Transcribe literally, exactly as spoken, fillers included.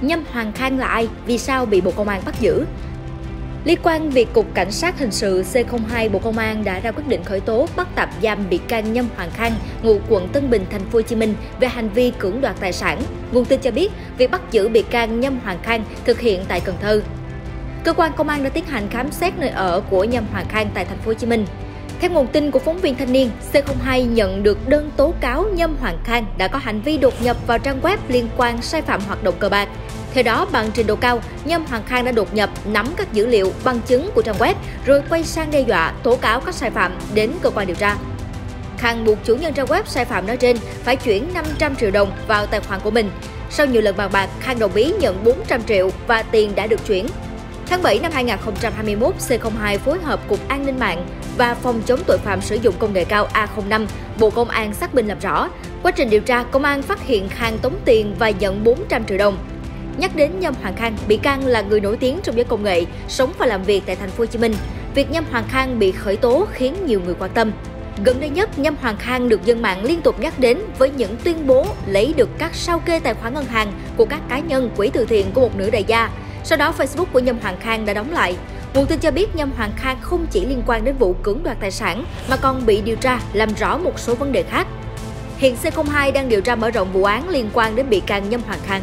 Nhâm Hoàng Khang là ai? Vì sao bị Bộ Công an bắt giữ? Liên quan việc Cục Cảnh sát Hình sự C không hai Bộ Công an đã ra quyết định khởi tố bắt tạm giam bị can Nhâm Hoàng Khang, ngụ quận Tân Bình, thành phố Hồ Chí Minh về hành vi cưỡng đoạt tài sản. Nguồn tin cho biết, việc bắt giữ bị can Nhâm Hoàng Khang thực hiện tại Cần Thơ. Cơ quan công an đã tiến hành khám xét nơi ở của Nhâm Hoàng Khang tại thành phố Hồ Chí Minh. Theo nguồn tin của phóng viên Thanh Niên, C không hai nhận được đơn tố cáo Nhâm Hoàng Khang đã có hành vi đột nhập vào trang web liên quan sai phạm hoạt động cờ bạc. Theo đó, bằng trình độ cao, Nhâm Hoàng Khang đã đột nhập, nắm các dữ liệu, bằng chứng của trang web, rồi quay sang đe dọa, tố cáo các sai phạm đến cơ quan điều tra. Khang buộc chủ nhân trang web sai phạm nói trên phải chuyển năm trăm triệu đồng vào tài khoản của mình. Sau nhiều lần bàn bạc, Khang đồng ý nhận bốn trăm triệu và tiền đã được chuyển. Tháng bảy năm hai nghìn không trăm hai mươi mốt, C không hai phối hợp Cục An ninh mạng và Phòng chống tội phạm sử dụng công nghệ cao A không năm, Bộ Công an xác minh làm rõ. Quá trình điều tra, công an phát hiện Khang tống tiền và nhận bốn trăm triệu đồng. Nhắc đến Nhâm Hoàng Khang, bị can là người nổi tiếng trong giới công nghệ, sống và làm việc tại thành phố Hồ Chí Minh. Việc Nhâm Hoàng Khang bị khởi tố khiến nhiều người quan tâm. Gần đây nhất, Nhâm Hoàng Khang được dân mạng liên tục nhắc đến với những tuyên bố lấy được các sao kê tài khoản ngân hàng của các cá nhân, quỹ từ thiện của một nữ đại gia. Sau đó, Facebook của Nhâm Hoàng Khang đã đóng lại. Nguồn tin cho biết Nhâm Hoàng Khang không chỉ liên quan đến vụ cưỡng đoạt tài sản mà còn bị điều tra làm rõ một số vấn đề khác. Hiện C không hai đang điều tra mở rộng vụ án liên quan đến bị can Nhâm Hoàng Khang.